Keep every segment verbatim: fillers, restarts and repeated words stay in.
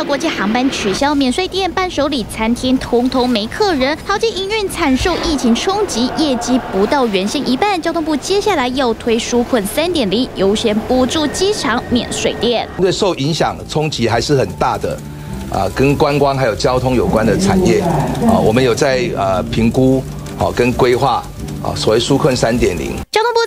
小国际航班取消，免税店、伴手礼、餐厅通通没客人，豪记营运惨受疫情冲击，业绩不到原先一半。交通部接下来要推纾困三点零，优先补助机场免税店。因为受影响冲击还是很大的，啊、呃，跟观光还有交通有关的产业，啊、呃，我们有在呃评估，好、呃、跟规划，啊、呃，所谓纾困三点零。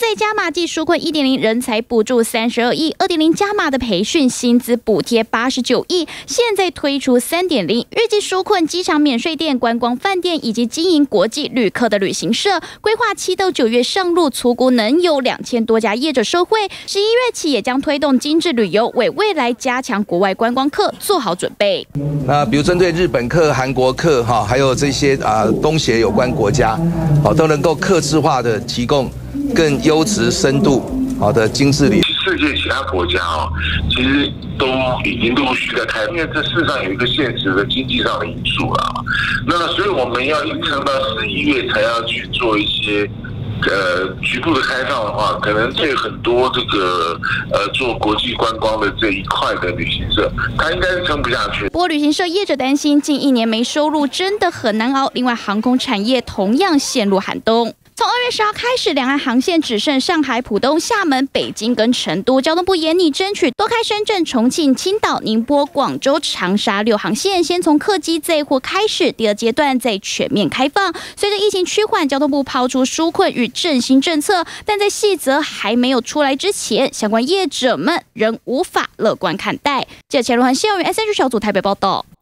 再加码技纾困 一点零 人才补助三十二亿 ，二点零 加码的培训薪资补贴八十九亿，现在推出 三点零， 预计纾困机场免税店、观光饭店以及经营国际旅客的旅行社，规划七到九月上路，粗估能有两千多家业者受惠。十一月起也将推动精致旅游，为未来加强国外观光客做好准备。那比如针对日本客、韩国客哈，还有这些啊东协有关国家，好都能够客制化的提供。 更优质、深度好的精致旅。世界其他国家哦，其实都已经陆续在开，因为这世上有一个现实的经济上的因素啊。那所以我们要撑到十一月才要去做一些呃局部的开放的话，可能对很多这个呃做国际观光的这一块的旅行社，它应该是撑不下去。不过旅行社业者担心，近一年没收入真的很难熬。另外，航空产业同样陷入寒冬。 从二月十号开始，两岸航线只剩上海、浦东、厦门、北京跟成都。交通部严拟争取多开深圳、重庆、青岛、宁波、广州、长沙六航线，先从客机载货开始，第二阶段再全面开放。随着疫情趋缓，交通部抛出纾困与振兴政策，但在细则还没有出来之前，相关业者们仍无法乐观看待。记者钱若涵、谢永元 S H 小组台北报道。